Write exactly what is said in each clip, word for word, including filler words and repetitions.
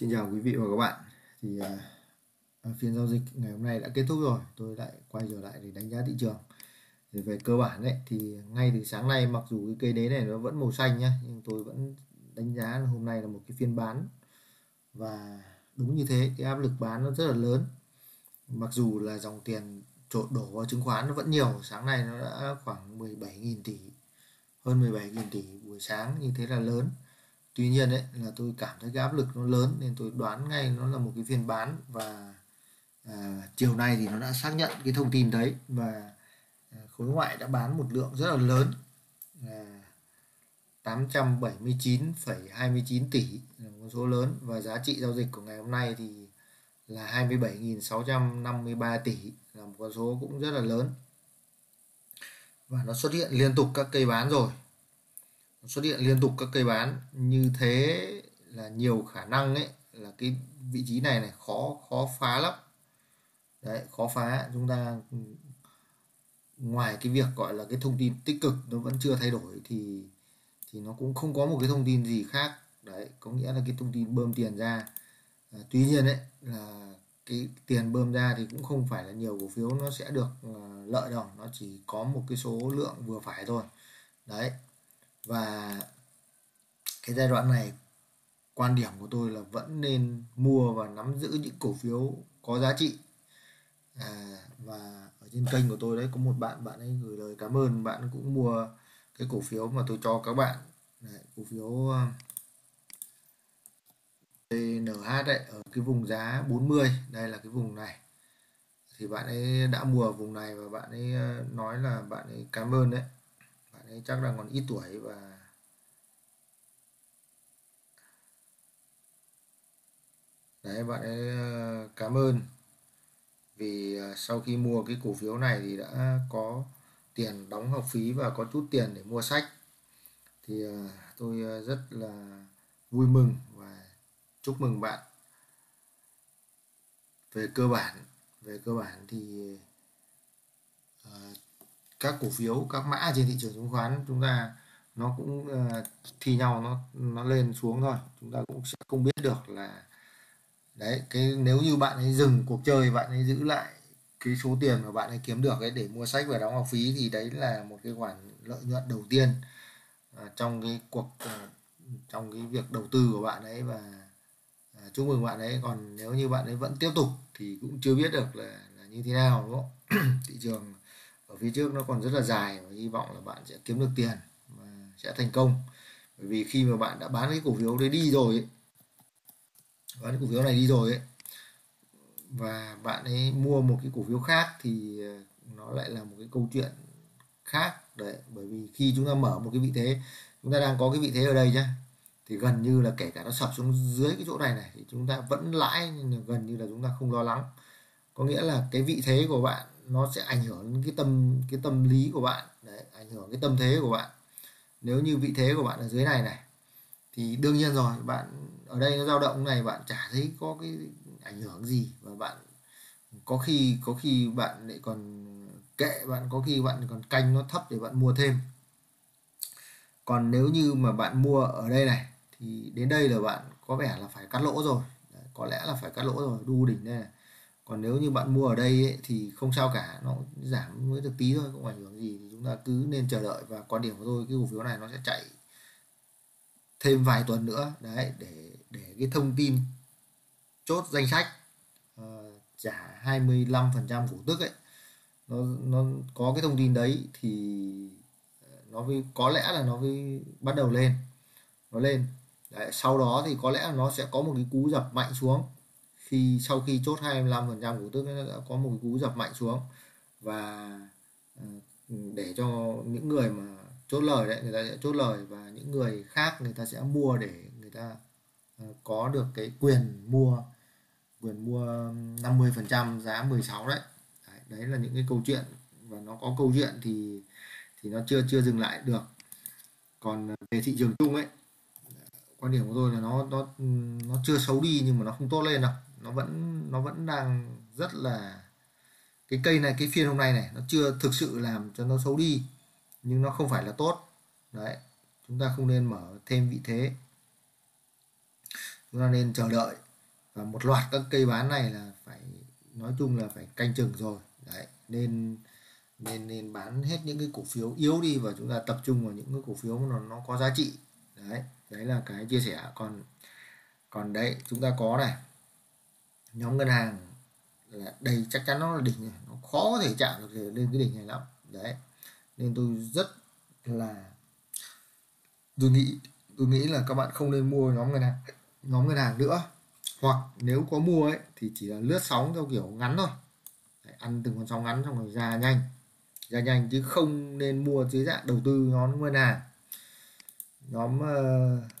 Xin chào quý vị và các bạn. Thì à, phiên giao dịch ngày hôm nay đã kết thúc rồi, tôi lại quay trở lại để đánh giá thị trường. Thì về cơ bản đấy, thì ngay từ sáng nay mặc dù cái cây đế này nó vẫn màu xanh nhá, nhưng tôi vẫn đánh giá là hôm nay là một cái phiên bán, và đúng như thế, cái áp lực bán nó rất là lớn. Mặc dù là dòng tiền trộn đổ vào chứng khoán nó vẫn nhiều, sáng nay nó đã khoảng mười bảy nghìn tỷ, hơn mười bảy nghìn tỷ buổi sáng, như thế là lớn. Tuy nhiên đấy, là tôi cảm thấy cái áp lực nó lớn nên tôi đoán ngay nó là một cái phiên bán, và à, chiều nay thì nó đã xác nhận cái thông tin đấy, và à, khối ngoại đã bán một lượng rất là lớn là tám trăm bảy mươi chín phẩy hai mươi chín tỷ, là một số lớn, và giá trị giao dịch của ngày hôm nay thì là hai mươi bảy nghìn sáu trăm năm mươi ba tỷ, là một con số cũng rất là lớn. Và nó xuất hiện liên tục các cây bán rồi. Nó xuất hiện liên tục các cây bán như thế là nhiều khả năng ấy là cái vị trí này này khó khó phá lắm. Đấy, khó phá. Chúng ta ngoài cái việc gọi là cái thông tin tích cực nó vẫn chưa thay đổi thì thì nó cũng không có một cái thông tin gì khác. Đấy, có nghĩa là cái thông tin bơm tiền ra. À, tuy nhiên ấy là cái tiền bơm ra thì cũng không phải là nhiều cổ phiếu nó sẽ được uh, lợi đâu, nó chỉ có một cái số lượng vừa phải thôi. Đấy. Và cái giai đoạn này quan điểm của tôi là vẫn nên mua và nắm giữ những cổ phiếu có giá trị. À, và ở trên kênh của tôi đấy có một bạn bạn ấy gửi lời cảm ơn, bạn cũng mua cái cổ phiếu mà tôi cho các bạn đấy, cổ phiếu tê en hát đấy, ở cái vùng giá bốn mươi, đây là cái vùng này, thì bạn ấy đã mua ở vùng này và bạn ấy nói là bạn ấy cảm ơn đấy. Bạn ấy chắc là còn ít tuổi và đấy, bạn ấy cảm ơn vì sau khi mua cái cổ phiếu này thì đã có tiền đóng học phí và có chút tiền để mua sách, thì tôi rất là vui mừng và chúc mừng bạn. Về cơ bản, về cơ bản thì uh, các cổ phiếu, các mã trên thị trường chứng khoán chúng ta nó cũng uh, thi nhau, nó nó lên xuống thôi, chúng ta cũng sẽ không biết được là đấy, cái nếu như bạn ấy dừng cuộc chơi, bạn ấy giữ lại cái số tiền mà bạn ấy kiếm được ấy để mua sách và đóng học phí, thì đấy là một cái khoản lợi nhuận đầu tiên uh, trong cái cuộc uh, trong cái việc đầu tư của bạn ấy, và chúc mừng bạn ấy. Còn nếu như bạn ấy vẫn tiếp tục thì cũng chưa biết được là, là như thế nào, đúng không? Thị trường ở phía trước nó còn rất là dài, và hy vọng là bạn sẽ kiếm được tiền và sẽ thành công. Bởi vì khi mà bạn đã bán cái cổ phiếu đấy đi rồi ấy, bán cái cổ phiếu này đi rồi ấy, và bạn ấy mua một cái cổ phiếu khác thì nó lại là một cái câu chuyện khác đấy. Bởi vì khi chúng ta mở một cái vị thế, chúng ta đang có cái vị thế ở đây nhá, thì gần như là kể cả nó sập xuống dưới cái chỗ này này thì chúng ta vẫn lãi, nhưng gần như là chúng ta không lo lắng. Có nghĩa là cái vị thế của bạn nó sẽ ảnh hưởng đến cái tâm cái tâm lý của bạn, đấy, ảnh hưởng cái tâm thế của bạn. Nếu như vị thế của bạn ở dưới này này thì đương nhiên rồi, bạn ở đây nó dao động này, bạn chả thấy có cái ảnh hưởng gì, và bạn có khi có khi bạn lại còn kệ, bạn có khi bạn còn canh nó thấp để bạn mua thêm. Còn nếu như mà bạn mua ở đây này thì đến đây là bạn có vẻ là phải cắt lỗ rồi. Đấy, có lẽ là phải cắt lỗ rồi, đu đỉnh đây này. Còn nếu như bạn mua ở đây ấy, thì không sao cả, nó giảm mới được tí thôi, không ảnh hưởng gì, thì chúng ta cứ nên chờ đợi. Và quan điểm của tôi, cái cổ phiếu này nó sẽ chạy thêm vài tuần nữa đấy, để để cái thông tin chốt danh sách uh, trả hai mươi lăm phần trăm cổ tức ấy, nó nó có cái thông tin đấy thì nó với, có lẽ là nó với, bắt đầu lên nó lên đấy, sau đó thì có lẽ là nó sẽ có một cái cú dập mạnh xuống. Khi sau khi chốt hai mươi lăm phần trăm cổ tức, nó đã có một cái cú dập mạnh xuống, và để cho những người mà chốt lời đấy, người ta sẽ chốt lời, và những người khác người ta sẽ mua để người ta có được cái quyền mua quyền mua năm mươi phần trăm giá mười sáu đấy. Đấy, đấy là những cái câu chuyện, và nó có câu chuyện thì thì nó chưa chưa dừng lại được. Còn về thị trường chung ấy, quan điểm của tôi là nó nó nó chưa xấu đi nhưng mà nó không tốt lên đâu, nó vẫn nó vẫn đang rất là, cái cây này, cái phiên hôm nay này nó chưa thực sự làm cho nó xấu đi, nhưng nó không phải là tốt đấy. Chúng ta không nên mở thêm vị thế, chúng ta nên chờ đợi Và một loạt các cây bán này là phải nói chung là phải canh chừng rồi đấy, nên nên nên bán hết những cái cổ phiếu yếu đi và chúng ta tập trung vào những cái cổ phiếu nó nó có giá trị đấy. Đấy là cái chia sẻ. Còn còn đấy chúng ta có này, nhóm ngân hàng là đây, chắc chắn nó là đỉnh này, nó khó có thể chạm được lên cái đỉnh này lắm đấy. Nên tôi rất là tôi nghĩ tôi nghĩ là các bạn không nên mua nhóm ngân hàng nhóm ngân hàng nữa, hoặc nếu có mua ấy thì chỉ là lướt sóng theo kiểu ngắn thôi. Đấy, ăn từng con sóng ngắn xong rồi ra nhanh ra nhanh chứ không nên mua dưới dạng đầu tư nhóm ngân hàng, nhóm uh,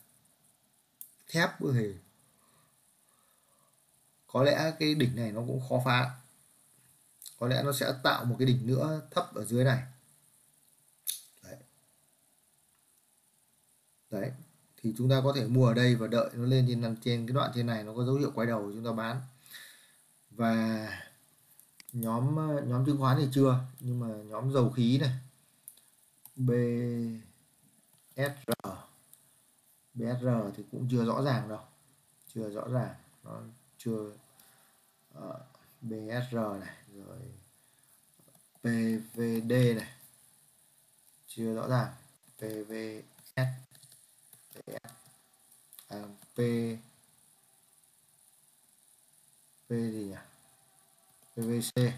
thép. Thì có lẽ cái đỉnh này nó cũng khó phá, có lẽ nó sẽ tạo một cái đỉnh nữa thấp ở dưới này đấy. Đấy thì chúng ta có thể mua ở đây và đợi nó lên trên trên cái đoạn trên này nó có dấu hiệu quay đầu chúng ta bán. Và nhóm nhóm chứng khoán thì chưa, nhưng mà nhóm dầu khí này, bê ét rờ bê ét rờ thì cũng chưa rõ ràng đâu, chưa rõ ràng nó chưa uh, bê ét rờ này, rồi pê vê đê này chưa rõ ràng, pê vê ét à, P P gì nhỉ, pê vê xê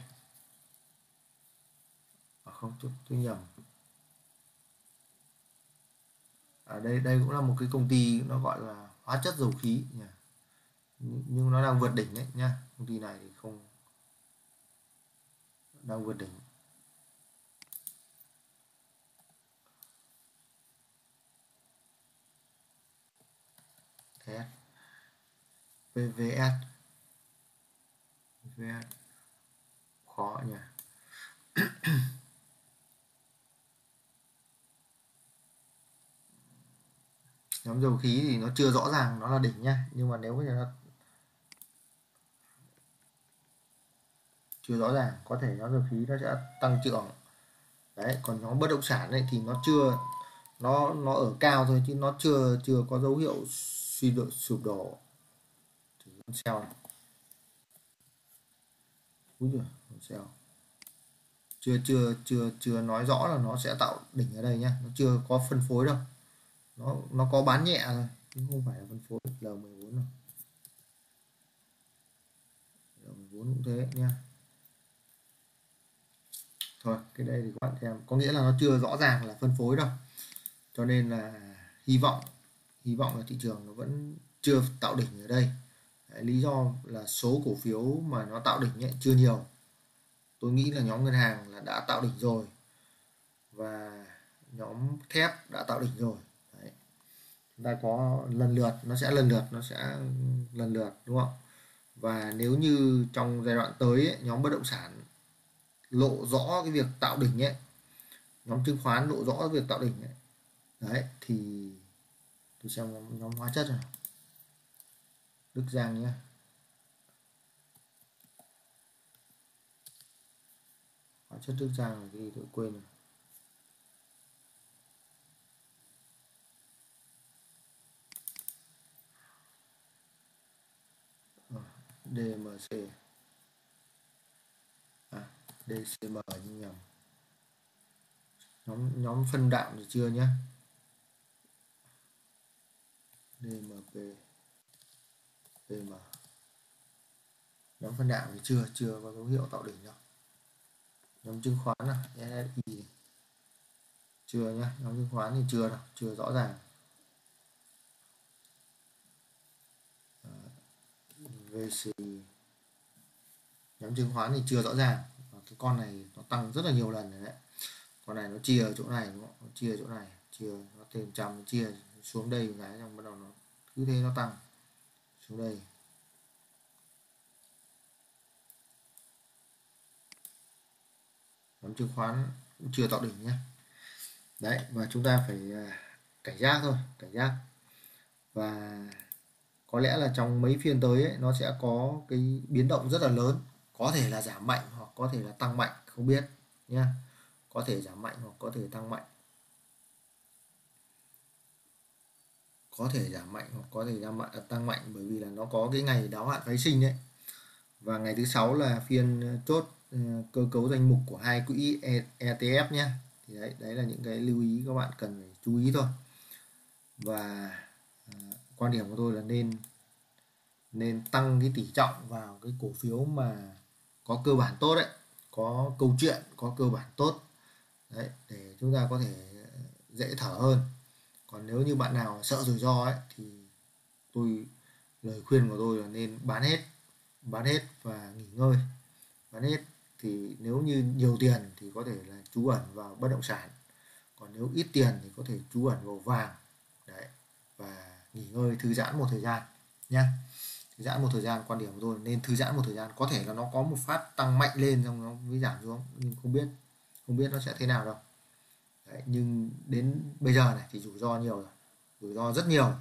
à, không chút tôi nhầm. Ở à, đây đây cũng là một cái công ty nó gọi là hóa chất dầu khí nhỉ, nhưng nó đang vượt đỉnh đấy nhá. Công ty này thì không đang vượt đỉnh. Thế pê vê ét pê vê ét khó nhỉ. Nhóm dầu khí thì nó chưa rõ ràng nó là đỉnh nhá, nhưng mà nếu như nó chưa rõ ràng có thể nhóm dầu khí nó sẽ tăng trưởng đấy. Còn nhóm bất động sản ấy thì nó chưa nó nó ở cao thôi chứ nó chưa chưa có dấu hiệu suy đổ, sụp đổ. Con sell này, úi giời, con sell chưa chưa chưa chưa nói rõ là nó sẽ tạo đỉnh ở đây nhá, nó chưa có phân phối đâu, nó nó có bán nhẹ thôi chứ không phải là phân phối. L mười bốn đâu, L mười bốn cũng thế nhá. Thôi cái đây thì các bạn xem, có nghĩa là nó chưa rõ ràng là phân phối đâu, cho nên là hy vọng hy vọng là thị trường nó vẫn chưa tạo đỉnh ở đây. Đấy, lý do là số cổ phiếu mà nó tạo đỉnh ấy, chưa nhiều. Tôi nghĩ là nhóm ngân hàng là đã tạo đỉnh rồi và nhóm thép đã tạo đỉnh rồi. Đấy, chúng ta có lần lượt nó sẽ lần lượt nó sẽ lần lượt đúng không. Và nếu như trong giai đoạn tới ấy, nhóm bất động sản lộ rõ cái việc tạo đỉnh ấy, nhóm chứng khoán lộ rõ việc tạo đỉnh ấy. Đấy thì tôi xem nhóm, nhóm hóa chất này, Đức Giang nhé, hóa chất Đức Giang là cái gì tôi quên rồi. À, đê em xê à đê xê em như nhầm. Nhóm nhóm phân đạm thì chưa nhé. đê em pê đê em nhóm phân đạm thì chưa chưa có dấu hiệu tạo đỉnh đâu. Nhóm chứng khoán là ét ét i chưa nhá, nhóm chứng khoán thì chưa đâu, chưa rõ ràng. À, vê xê nhóm chứng khoán thì chưa rõ ràng. Và cái con này nó tăng rất là nhiều lần rồi đấy. Con này nó chia ở chỗ này đúng không? Nó chia chỗ này, chia nó thêm trăm, nó chia xuống đây một cái xong bắt đầu nó cứ thế nó tăng xuống đây. Nhóm chứng khoán cũng chưa tạo đỉnh nhé. Đấy, và chúng ta phải cảnh giác thôi, cảnh giác. Và có lẽ là trong mấy phiên tới ấy, nó sẽ có cái biến động rất là lớn, có thể là giảm mạnh hoặc có thể là tăng mạnh, không biết nhé. Có thể giảm mạnh hoặc có thể tăng mạnh. có thể giảm mạnh hoặc có thể tăng mạnh, bởi vì là nó có cái ngày đáo hạn phái sinh đấy. Và ngày thứ sáu là phiên chốt cơ cấu danh mục của hai quỹ E T F nhé. Thì đấy, đấy là những cái lưu ý các bạn cần phải chú ý thôi. Và quan điểm của tôi là nên nên tăng cái tỷ trọng vào cái cổ phiếu mà có cơ bản tốt đấy, có câu chuyện, có cơ bản tốt đấy, để chúng ta có thể dễ thở hơn. Còn nếu như bạn nào sợ rủi ro ấy, thì tôi lời khuyên của tôi là nên bán hết, bán hết và nghỉ ngơi. Bán hết thì nếu như nhiều tiền thì có thể là trú ẩn vào bất động sản, còn nếu ít tiền thì có thể trú ẩn vào vàng đấy, và nghỉ ngơi thư giãn một thời gian nhá. Thư giãn một thời gian, quan điểm của tôi nên thư giãn một thời gian, có thể là nó có một phát tăng mạnh lên xong nó mới giảm xuống, nhưng không biết không biết nó sẽ thế nào đâu. Đấy, nhưng đến bây giờ này thì rủi ro nhiều rồi, rủi ro rất nhiều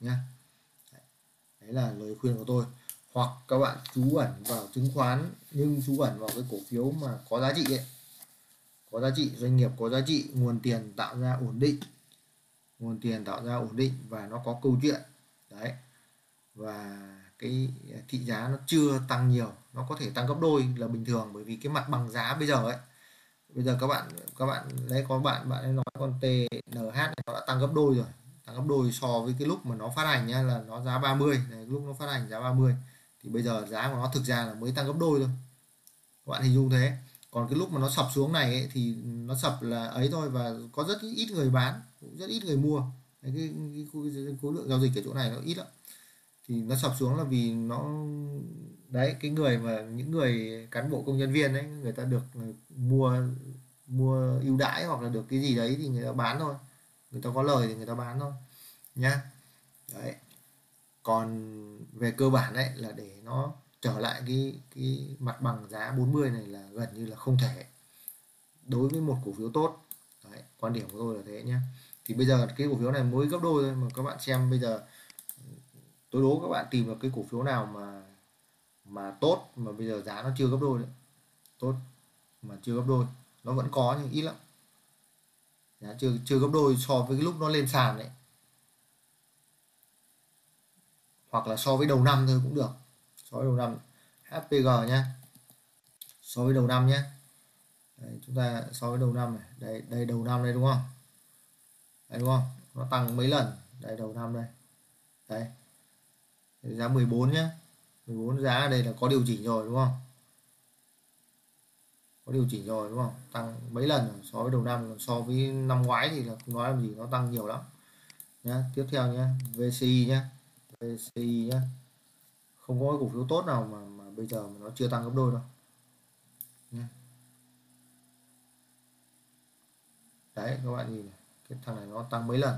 nhá. Đấy là lời khuyên của tôi. Hoặc các bạn trú ẩn vào chứng khoán, nhưng trú ẩn vào cái cổ phiếu mà có giá trị ấy. Có giá trị, doanh nghiệp có giá trị, nguồn tiền tạo ra ổn định, nguồn tiền tạo ra ổn định và nó có câu chuyện đấy, và cái thị giá nó chưa tăng nhiều, nó có thể tăng gấp đôi là bình thường, bởi vì cái mặt bằng giá bây giờ ấy, bây giờ các bạn các bạn đấy có bạn bạn ấy nói con tê en hát này nó đã tăng gấp đôi rồi, tăng gấp đôi so với cái lúc mà nó phát hành nhá, là nó giá ba mươi này, lúc nó phát hành giá ba mươi thì bây giờ giá của nó thực ra là mới tăng gấp đôi thôi, các bạn hình dung thế. Còn cái lúc mà nó sập xuống này ấy, thì nó sập là ấy thôi, và có rất ít người bán, cũng rất ít người mua. Đấy, cái, cái, cái, cái khối lượng giao dịch ở chỗ này nó ít lắm. Thì nó sập xuống là vì nó đấy, cái người mà những người cán bộ công nhân viên đấy, người ta được mua mua ưu đãi hoặc là được cái gì đấy thì người ta bán thôi, người ta có lời thì người ta bán thôi nhá. Đấy, còn về cơ bản đấy là để nó trở lại cái cái mặt bằng giá bốn mươi này là gần như là không thể đối với một cổ phiếu tốt. Đấy, quan điểm của tôi là thế nhé. Thì bây giờ cái cổ phiếu này mới gấp đôi thôi mà, các bạn xem bây giờ tôi đố các bạn tìm được cái cổ phiếu nào mà mà tốt mà bây giờ giá nó chưa gấp đôi đấy, tốt mà chưa gấp đôi, nó vẫn có nhưng ít lắm, giá chưa chưa gấp đôi so với cái lúc nó lên sàn đấy, hoặc là so với đầu năm thôi cũng được, so với đầu năm. hát pê giê nhé, so với đầu năm nhé, đấy, chúng ta so với đầu năm này, đây đây đầu năm đây đúng không, đấy đúng không, nó tăng mấy lần đây, đầu năm đây, đây giá mười bốn nhé, mười bốn giá đây là có điều chỉnh rồi đúng không, có điều chỉnh rồi đúng không, tăng mấy lần rồi, so với đầu năm. Còn so với năm ngoái thì là không nói làm gì, nó tăng nhiều lắm nhá. Tiếp theo nhé, vê xê i nhé, vê xê i nhé, không có cổ phiếu tốt nào mà, mà bây giờ mà nó chưa tăng gấp đôi đâu nhá. Đấy các bạn nhìn này, cái thằng này nó tăng mấy lần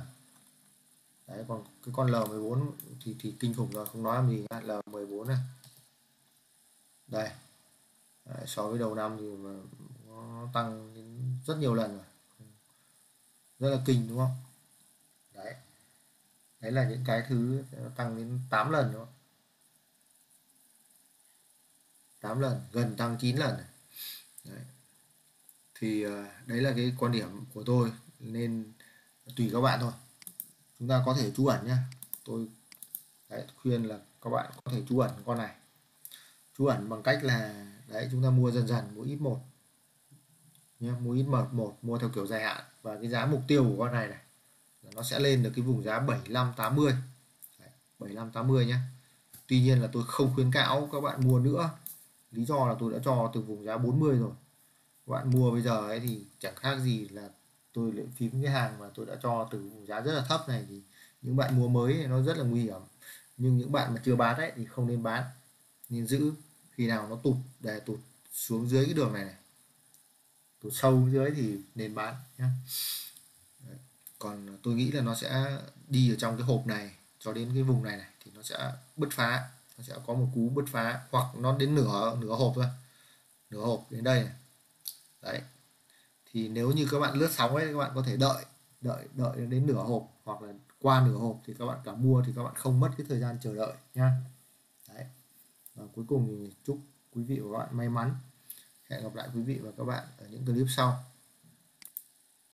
đấy, còn cái con L mười bốn thì thì kinh khủng rồi, không nói làm gì. L mười bốn này đây đấy, so với đầu năm thì mà nó tăng đến rất nhiều lần rồi, rất là kinh đúng không. Đấy, đấy là những cái thứ tăng đến tám lần nữa, tám lần, gần tăng chín lần này. Đấy. Thì đấy là cái quan điểm của tôi, nên tùy các bạn thôi. Chúng ta có thể trú ẩn nhá. Tôi đấy, khuyên là các bạn có thể trú ẩn con này. Trú ẩn bằng cách là đấy, chúng ta mua dần dần, mua ít một nhá, mua ít một, mua theo kiểu dài hạn, và cái giá mục tiêu của con này này là nó sẽ lên được cái vùng giá bảy mươi lăm tám mươi. Đấy, bảy mươi lăm tám mươi nhá. Tuy nhiên là tôi không khuyến cáo các bạn mua nữa. Lý do là tôi đã cho từ vùng giá bốn mươi rồi. Các bạn mua bây giờ ấy thì chẳng khác gì là tôi lại phím cái hàng mà tôi đã cho từ vùng giá rất là thấp này, thì những bạn mua mới thì nó rất là nguy hiểm. Nhưng những bạn mà chưa bán đấy thì không nên bán, nên giữ. Khi nào nó tụt để tụt xuống dưới cái đường này này, tụt sâu dưới thì nên bán nhá. Đấy. Còn tôi nghĩ là nó sẽ đi ở trong cái hộp này cho đến cái vùng này này thì nó sẽ bứt phá, nó sẽ có một cú bứt phá, hoặc nó đến nửa nửa hộp thôi, nửa hộp đến đây này. Đấy, thì nếu như các bạn lướt sóng ấy, các bạn có thể đợi đợi đợi đến nửa hộp hoặc là qua nửa hộp thì các bạn cả mua, thì các bạn không mất cái thời gian chờ đợi nhá. Đấy, và cuối cùng thì chúc quý vị và các bạn may mắn. Hẹn gặp lại quý vị và các bạn ở những clip sau.